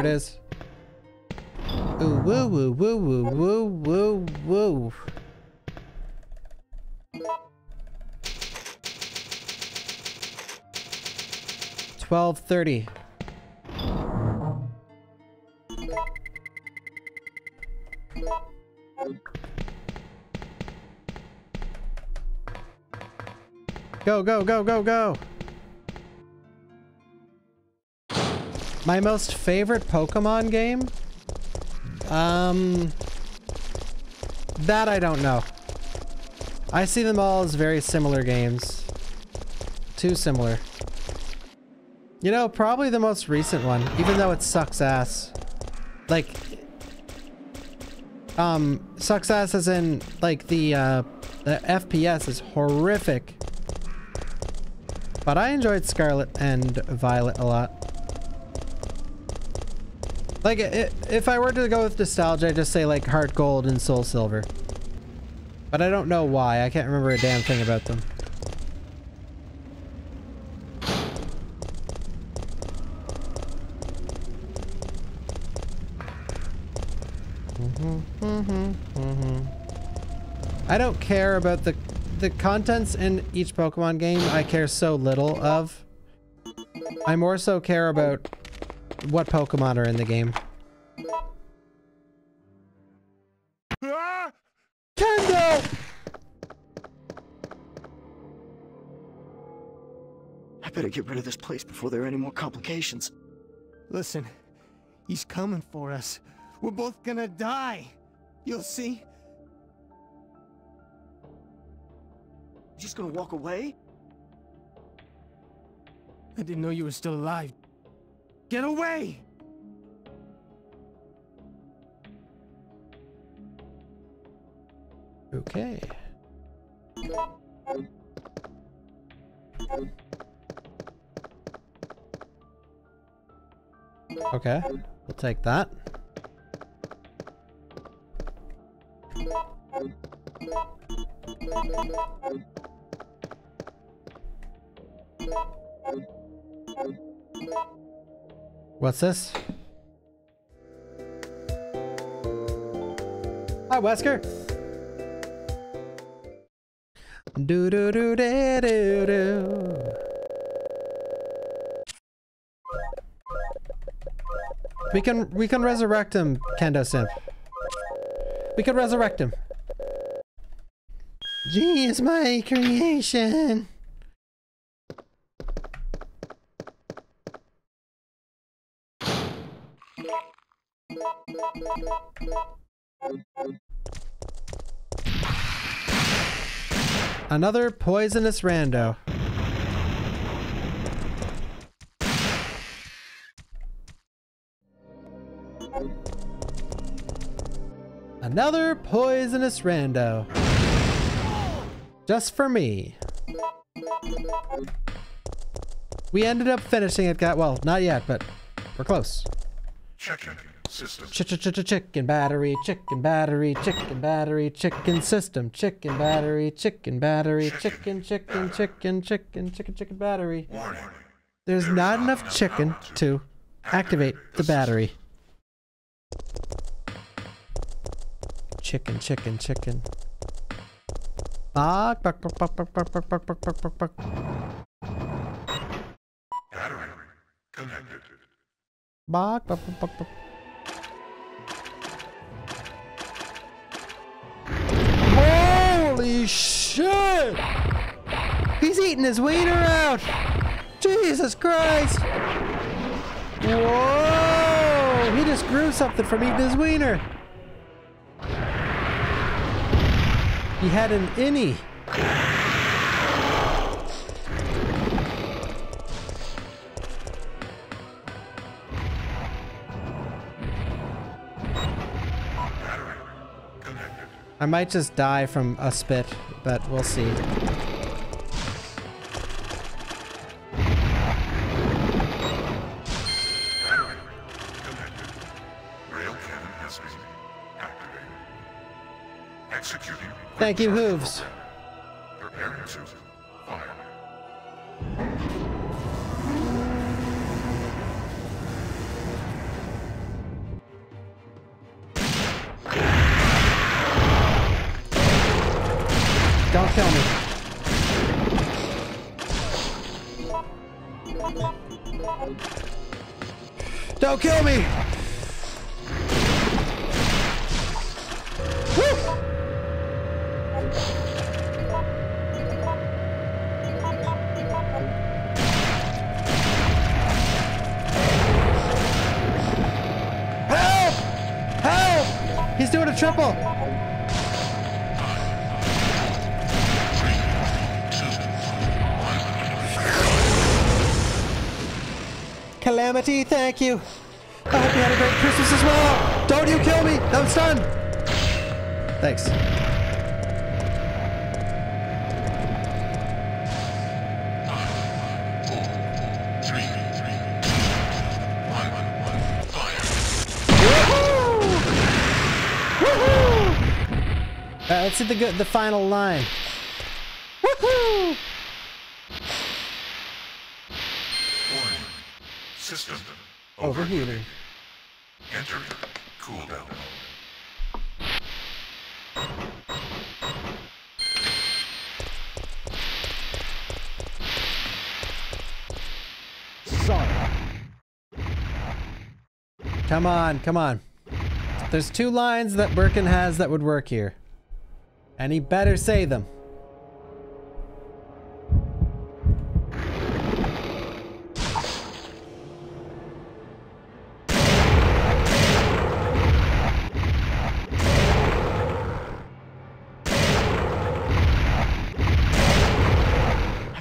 it is. Ooh, woo, woo, woo, woo, woo, woo, woo. $12.30. Go, go, go, go, go! My most favorite Pokemon game? That I don't know. I see them all as very similar games. Too similar. You know, probably the most recent one, even though it sucks ass. Like, sucks ass as in, like, the FPS is horrific. But I enjoyed Scarlet and Violet a lot. Like, if I were to go with nostalgia, I'd just say, like, Heart Gold and Soul Silver. But I don't know why. I can't remember a damn thing about them. I don't care about the contents in each Pokemon game. I care so little of. I more so care about what Pokemon are in the game. Kendo! I better get rid of this place before there are any more complications. Listen, he's coming for us. We're both gonna die. You'll see. You're just gonna walk away? I didn't know you were still alive. Get away! Okay. Okay, we'll take that. What's this? Hi, Wesker. Do do do do do do. We can resurrect him, Kendo Simp. We can resurrect him. G is my creation. Another poisonous rando. Another poisonous rando. Just for me. We ended up finishing it, well, not yet, but we're close. Chicken system. Chicken battery, chicken battery, chicken battery, chicken system, chicken battery, chicken battery, chicken, chicken, chicken, chicken, chicken, chicken battery. Warning. There's not enough chicken to activate the battery. Chicken, chicken, chicken. Bok, bok, bok, bok, bok, bok, bok, bok, bok, bok, bok. Battery connected. Bok, bok, bok, bok, bok. Holy shit! He's eating his wiener out! Jesus Christ! Whoa! He just grew something from eating his wiener! He had an innie! I might just die from a spit, but we'll see. Thank you, Hooves. Don't kill me. Don't kill me! Triple! 5, 3, 2, 1. Calamity, thank you! I hope you had a great Christmas as well! Don't you kill me! I'm stunned! Thanks. Let's see the final line. Woohoo! System overheating. Enter cooldown. Sorry. Come on, come on. There's two lines that Birkin has that would work here. And he better say them. I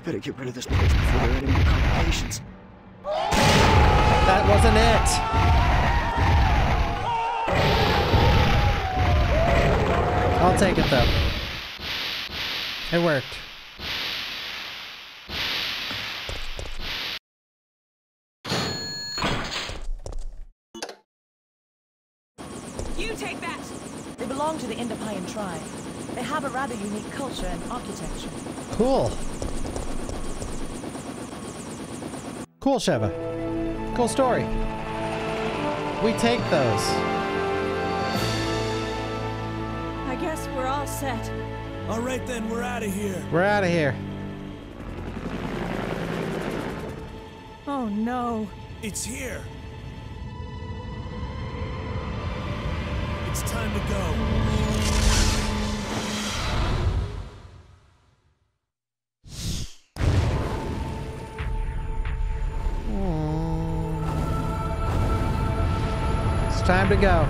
better get rid of this place before there are any more complications. That wasn't it. I'll take it though. It worked. You take that! They belong to the Indopayan tribe. They have a rather unique culture and architecture. Cool. Cool, Sheva. Cool story. We take those. Yes, we're all set. All right, then, we're out of here. We're out of here. Oh, no. It's here. It's time to go. Aww. It's time to go.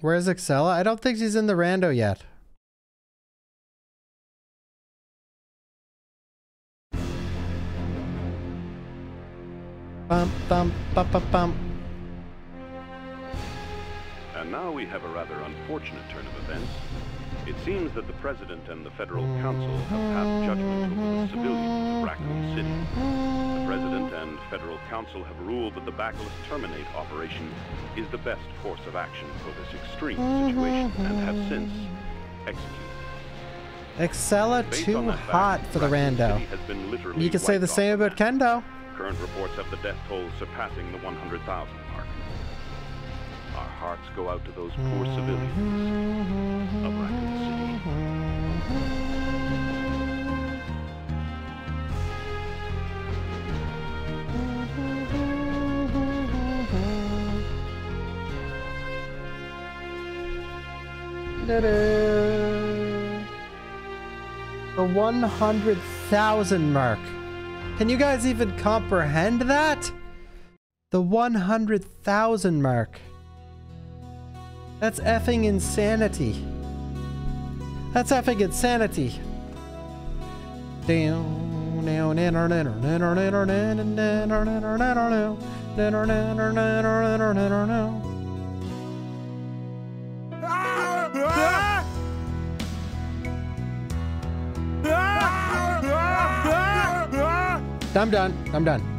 Where's Excella? I don't think she's in the rando yet. Bum, bum, bum, bum, bum. And now we have a rather unfortunate turn of events. It seems that the President and the Federal Council have passed judgment over the civilians of Rackham City. The President and Federal Council have ruled that the Bacillus Terminate operation is the best course of action for this extreme situation, and have since executed. Excella too hot for the rando. You can say the same about Kendo. Current reports have the death toll surpassing the 100,000 mark. Our hearts go out to those poor civilians of Rackham City. The 100,000 mark. Can you guys even comprehend that? The 100,000 mark. That's effing insanity. That's effing insanity. Down. I'm done. I'm done.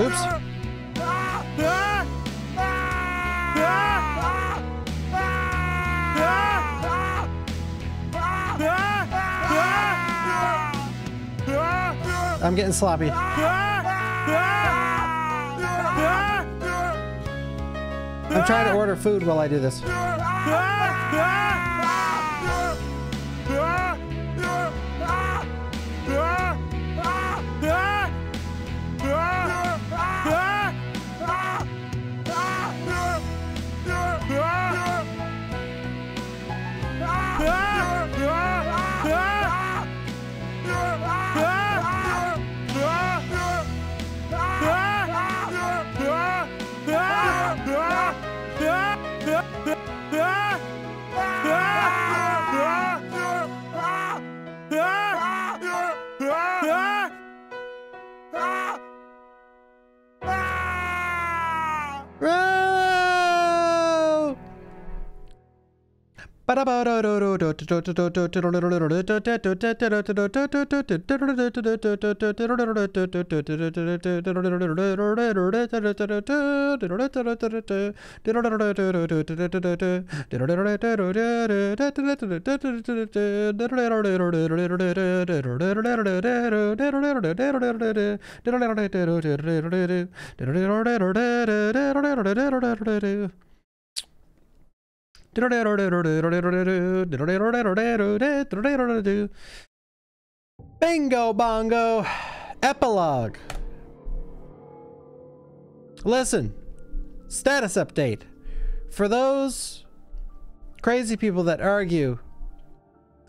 Oops. I'm getting sloppy. I'm trying to order food while I do this. Bingo bongo. Epilogue. Listen, status update. For those crazy people that argue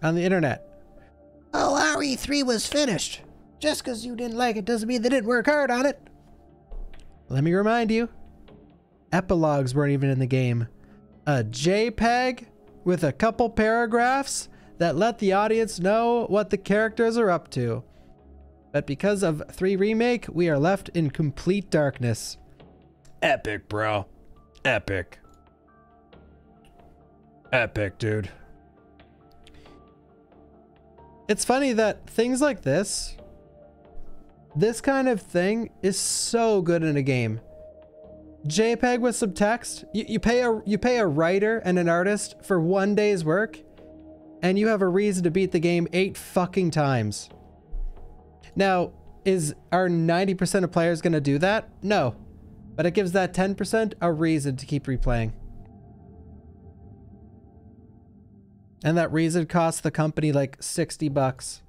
on the internet, oh, RE3 was finished. Just because you didn't like it doesn't mean they didn't work hard on it. Let me remind you, epilogues weren't even in the game. A JPEG with a couple paragraphs that let the audience know what the characters are up to. But because of 3 Remake, we are left in complete darkness. Epic, bro. Epic. Epic, dude. It's funny that things like this, this kind of thing is so good in a game. JPEG with some text. You pay a writer and an artist for one day's work, and you have a reason to beat the game 8 fucking times. Now, are 90% of players going to do that? No. But it gives that 10% a reason to keep replaying. And that reason costs the company like $60.